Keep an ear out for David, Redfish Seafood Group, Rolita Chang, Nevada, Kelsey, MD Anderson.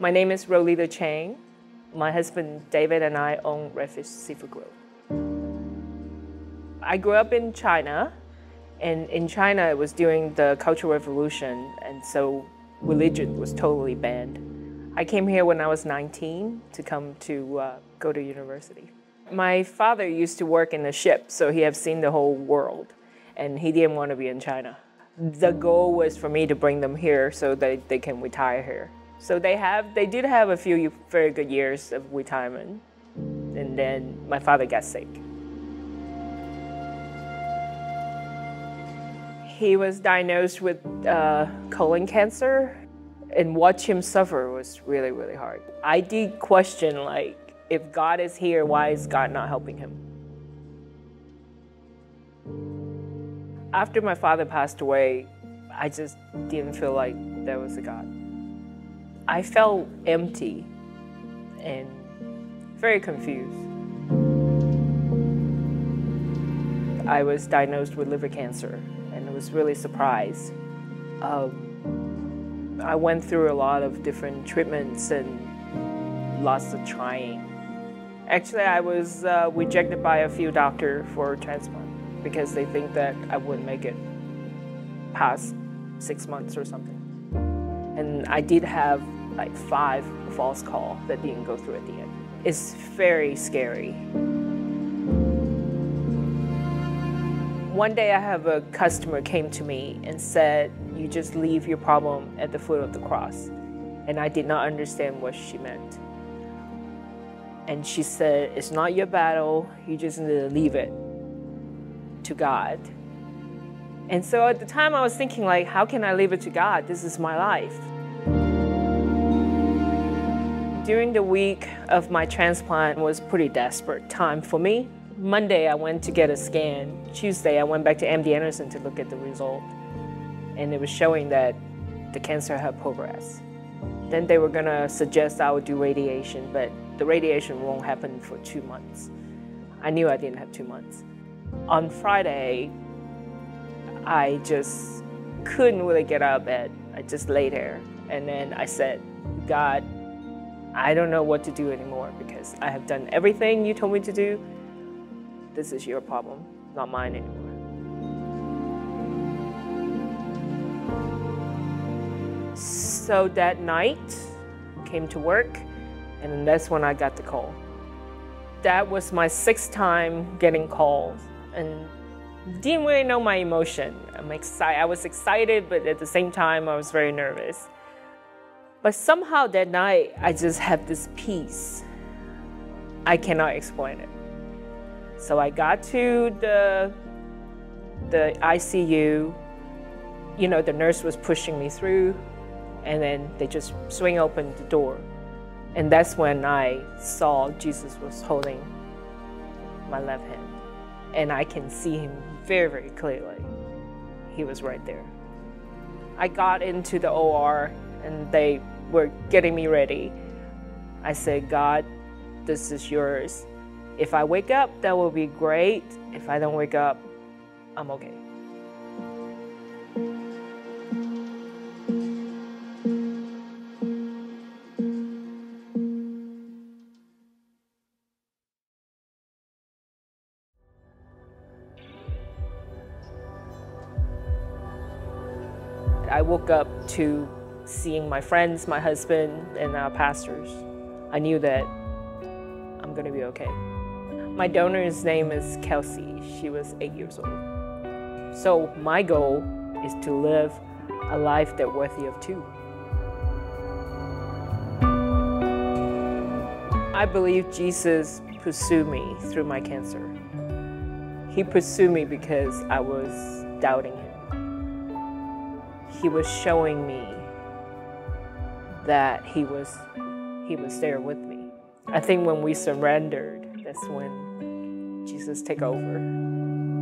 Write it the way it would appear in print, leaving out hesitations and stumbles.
My name is Rolita Chang. My husband David and I own Redfish Seafood Group. I grew up in China, and in China it was during the Cultural Revolution, and so religion was totally banned. I came here when I was 19 to go to university. My father used to work in a ship, so he had seen the whole world, and he didn't want to be in China. The goal was for me to bring them here so that they can retire here. So they did have a few very good years of retirement, and then my father got sick. He was diagnosed with colon cancer, and watch him suffer was really, really hard. I did question, like, if God is here, why is God not helping him? After my father passed away, I just didn't feel like there was a God. I felt empty and very confused. I was diagnosed with liver cancer, and I was really surprised. I went through a lot of different treatments and lots of trying. Actually, I was rejected by a few doctors for transplant because they think that I wouldn't make it past 6 months or something. And I did have like 5 false calls that didn't go through at the end. It's very scary. One day I have a customer came to me and said, "You just leave your problem at the foot of the cross." And I did not understand what she meant. And she said, "It's not your battle, you just need to leave it to God." And so at the time I was thinking, like, how can I leave it to God? This is my life. During the week of my transplant was pretty desperate time for me. Monday I went to get a scan. Tuesday I went back to MD Anderson to look at the result. And it was showing that the cancer had progressed. Then they were gonna suggest I would do radiation, but the radiation won't happen for 2 months. I knew I didn't have 2 months. On Friday, I just couldn't really get out of bed. I just lay there. And then I said, "God, I don't know what to do anymore because I have done everything you told me to do. This is your problem, not mine anymore." So that night, came to work, and that's when I got the call. That was my 6th time getting calls, and didn't really know my emotion. I was excited, but at the same time, I was very nervous. But somehow that night, I just had this peace. I cannot explain it. So I got to the ICU. You know, the nurse was pushing me through, and then they just swing open the door. And that's when I saw Jesus was holding my left hand. And I can see him very, very clearly. He was right there. I got into the OR, and they were getting me ready. I said, "God, this is yours. If I wake up, that will be great. If I don't wake up, I'm okay." I woke up to seeing my friends, my husband, and our pastors. I knew that I'm going to be okay. My donor's name is Kelsey. She was 8 years old. So my goal is to live a life that's worthy of 2. I believe Jesus pursued me through my cancer. He pursued me because I was doubting him. He was showing me that he was there with me. I think when we surrendered, that's when Jesus took over.